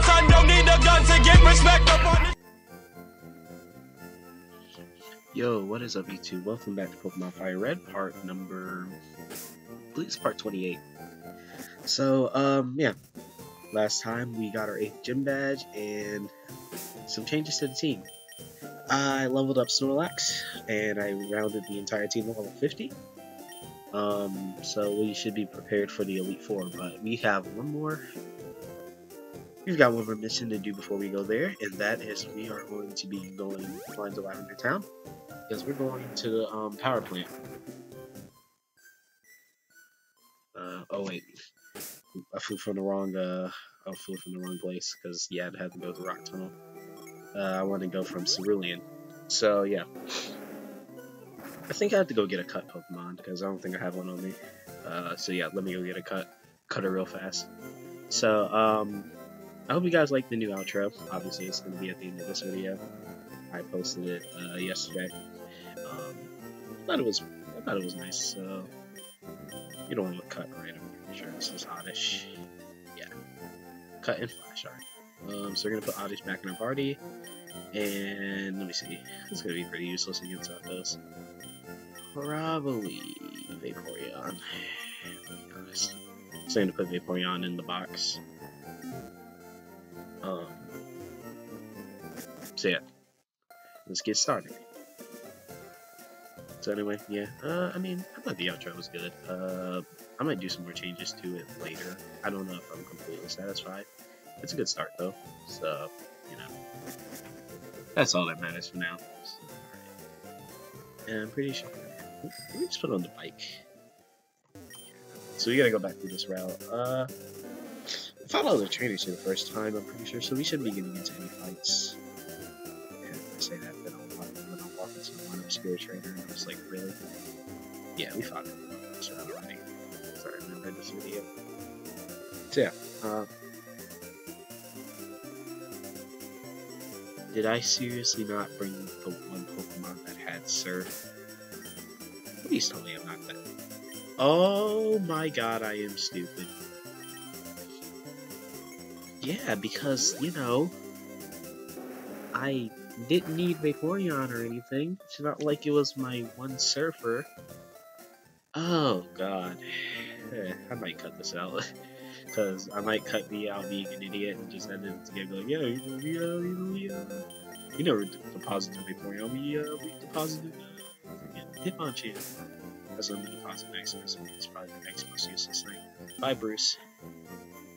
my son don't need a gun to get respect up on it. Yo, what is up YouTube? Welcome back to Pokemon Fire Red, part 28. So, yeah. Last time we got our 8th gym badge and some changes to the team. I leveled up Snorlax, and I rounded the entire team to level 50. So we should be prepared for the Elite Four, but we have one more mission to do before we go there, and that is we are going to be flying to Lavender Town, because we're going to the power plant. Oh wait, I flew from the wrong place, because yeah, I'd have to go to the rock tunnel. I want to go from Cerulean, so yeah. I think I have to go get a cut Pokemon, because I don't think I have one on me. So yeah, let me go get a cutter real fast. So, I hope you guys like the new outro. Obviously, it's going to be at the end of this video. I posted it yesterday. I thought it was nice. So you don't want to cut, right? I'm pretty sure this is Oddish. Yeah, cut and flash. Alright. So we're gonna put Oddish back in our party, and let me see. It's gonna be pretty useless against Zapdos. Probably Vaporeon. To be honest, I'm going to put Vaporeon in the box. So yeah, let's get started. So anyway, yeah, I mean, I thought the outro was good. I might do some more changes to it later. I don't know if I'm completely satisfied. It's a good start though, so, you know, that's all that matters for now. So, and I'm pretty sure, let me just put on the bike. So we gotta go back through this route. I fought all the trainers here the first time, I'm pretty sure, so we shouldn't be getting into any fights. And if I say that, then I'll walk into one obscure trainer, and I'm just like, really? Yeah, we fought everyone. So I'm running. Sorry, I remember this video. So yeah, did I seriously not bring the one Pokemon that had Surf? Please tell me I'm not that. Oh my god, I am stupid. Yeah, because, you know, I didn't need Vaporeon or anything. It's not like it was my one surfer. Oh, God. I might cut this out. Because I might cut me out being an idiot and just end it again like, yeah, we never deposited Vaporeon. We deposited Hitmonchan. That's what I'm going to deposit next person. It's probably the next most useless thing. Bye, Bruce.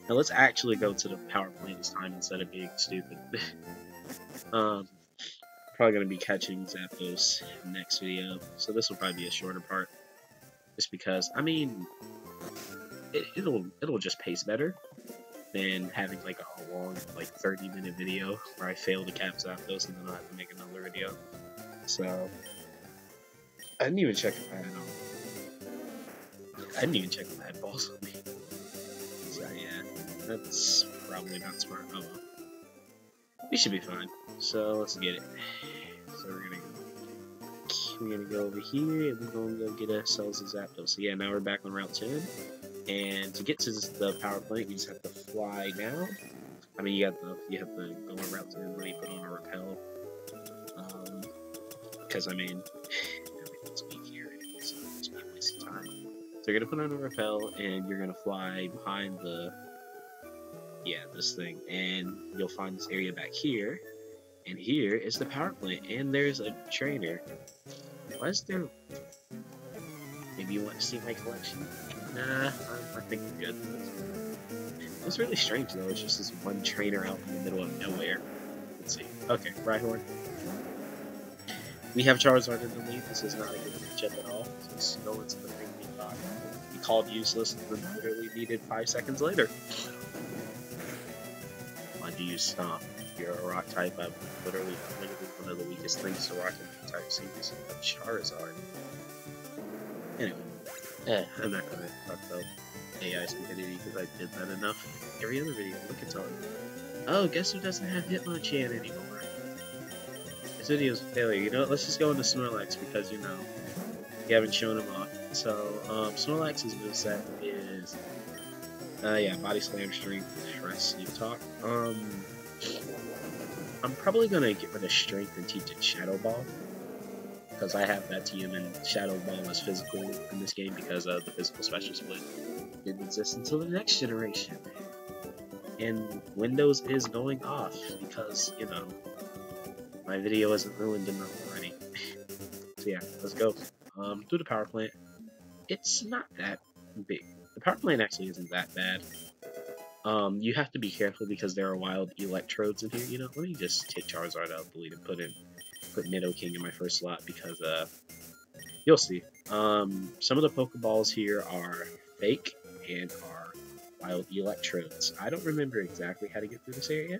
Now let's actually go to the power plant this time instead of being stupid. Probably gonna be catching Zapdos next video, so this will probably be a shorter part. Just because, I mean, it'll just pace better than having like a long, like 30-minute video where I fail to catch Zapdos and then I'll have to make another video. So I didn't even check if I had balls on me. So yeah, that's probably not smart. Oh well. We should be fine. So let's get it. So we're gonna go over here, and we're gonna go get ourselves a Zapdos. So yeah, now we're back on Route 10. And to get to the power plant, you just have to fly down. I mean, you have to go on Route 10 when you put on a rappel. Because I mean, everything's weak here, and so it's not a waste of time. So you're gonna put on a rappel, and you're gonna fly behind this thing, and you'll find this area back here, and here is the power plant, and there's a trainer. Why is there? Maybe you want to see my collection? Nah, I think I'm good. It's really strange though. It's just this one trainer out in the middle of nowhere. Let's see. Okay, Bryhorn. We have Charizard in the lead. This is not a good matchup at all. Since no one's in the ring. We called useless and then literally needed 5 seconds later. Why do you stomp? You're a rock type. I'm literally one of the weakest things to rock in the type series of Charizard. Anyway, I'm not gonna talk about AI stupidity because I did that enough. Every other video, look, it's on. Oh, guess who doesn't have Hitmonchan anymore? This video's a failure. You know what? Let's just go into Snorlax because, you know, you haven't shown him off. So, Snorlax's moveset is Yeah, Body Slam, Strength, Rest, Sleep Talk. I'm probably gonna get rid of Strength and teach it Shadow Ball, because I have that TM and Shadow Ball was physical in this game because of the physical special split. It didn't exist until the next generation. And Windows is going off because, you know, my video isn't ruined enough already. So yeah, let's go. Do the power plant. It's not that big. The power plant actually isn't that bad. You have to be careful because there are wild Electrodes in here. You know, let me just hit Charizard out of the lead and put Nidoking in my first slot because you'll see. Some of the Pokeballs here are fake and are wild Electrodes. I don't remember exactly how to get through this area.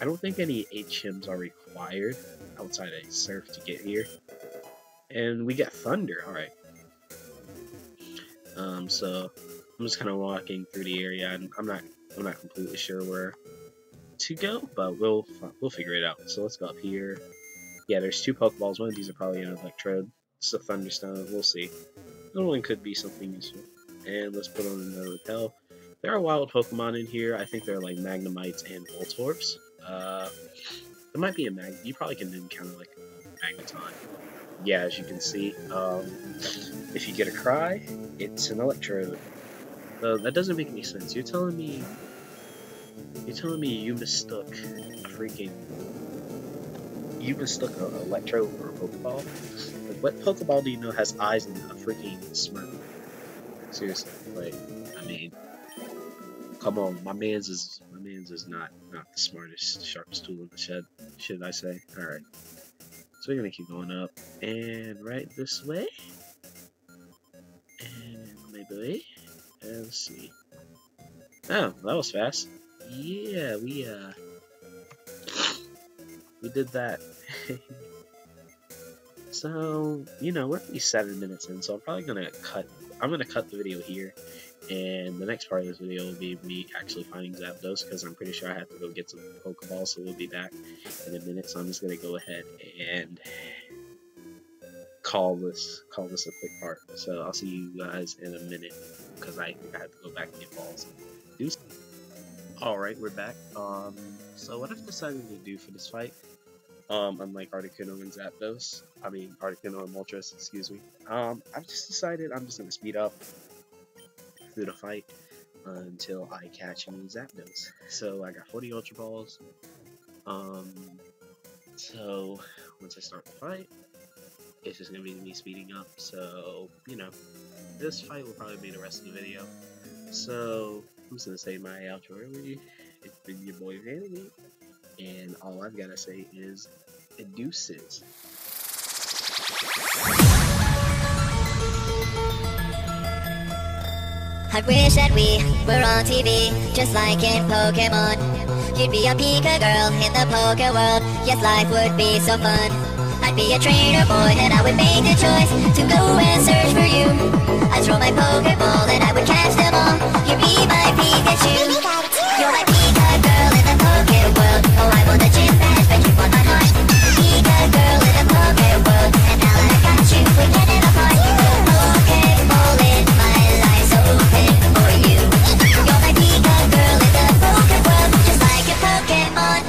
I don't think any HMs are required outside of Surf to get here. And we got Thunder, alright. So I'm just kind of walking through the area, and I'm not completely sure where to go, but we'll figure it out. So let's go up here. Yeah, there's two Pokeballs. One of these are probably an Electrode. It's a Thunderstone. We'll see. That one could be something useful. And let's put on another Repel. There are wild Pokemon in here. I think they're like Magnemites and Voltorbs. There might be a Mag. You probably can encounter like a Magneton. Yeah, as you can see, if you get a Cry, it's an Electrode. That doesn't make any sense. You're telling me you mistook an Electrode for a Pokeball? Like, what Pokeball do you know has eyes and a freaking smirk? Seriously, like, I mean, come on, my man's is not the sharpest tool in the shed, should I say? All right. So we're gonna keep going up and right this way, and maybe let's see. Oh, that was fast. Yeah, we did that. So you know we're only 7 minutes in, so I'm probably gonna cut. I'm gonna cut the video here, and the next part of this video will be me actually finding Zapdos because I'm pretty sure I have to go get some Pokeballs. So we'll be back in a minute. So I'm just gonna go ahead and call this a quick part. So I'll see you guys in a minute because I think I have to go back and get balls. Alright, we're back. So what I've decided to do for this fight, unlike Articuno and Zapdos, I mean Articuno and Moltres, excuse me, I've just decided I'm just gonna speed up through the fight until I catch any Zapdos. So I got 40 Ultra Balls. So once I start the fight, it's just gonna be me speeding up. So you know, this fight will probably be the rest of the video. So I'm just gonna say my outro early. It's been your boy Vanity, and all I've gotta say is aduces. I wish that we were on TV, just like in Pokemon. You'd be a Pika Girl in the Poké World. Yes, life would be so fun. I'd be a trainer boy, and I would make the choice to go and search for you. I'd throw my Pokeball, and I would catch them all. You'd be my Pikachu. You're my Pika Girl in the Poké World. Oh, I want the gym badge, but you want my heart. Pika Girl in the Poké World, and now that I got you, we're getting apart. The Pokeball in my life, so open for you. You're my Pika Girl in the Poké World, just like a Pokemon.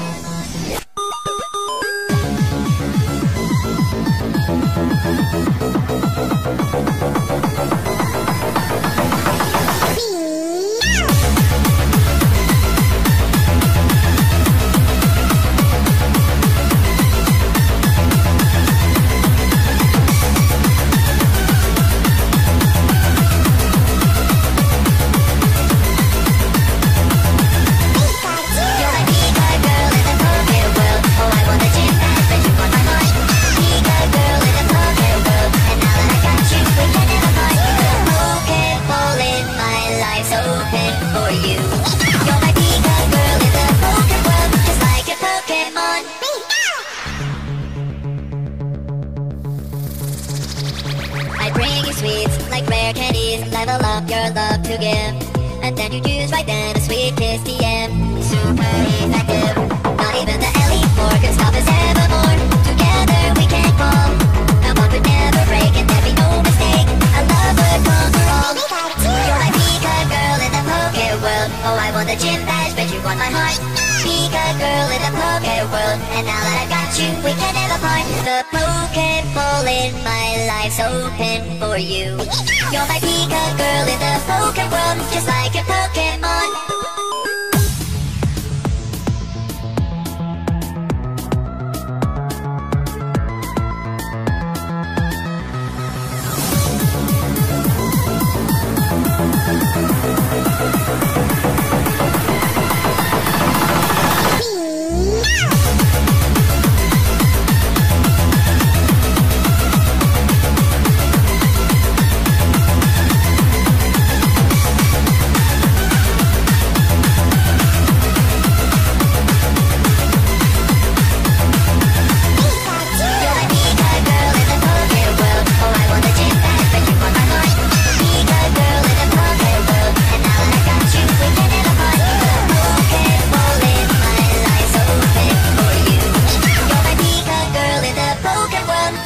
Rare candies, level up your love to give, and then you choose right then a sweet kiss TM. Super effective, not even the Elite Four could stop us evermore. Together we can fall, the bond would never break, and there'd be no mistake. A love would conquer all. You're my Pika Girl in the Poké Pikachu, we can never part. The Pokeball in my life's open for you. You're my Pika Girl in the Poké World, just like a Pokemon.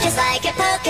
Just like a Pokemon.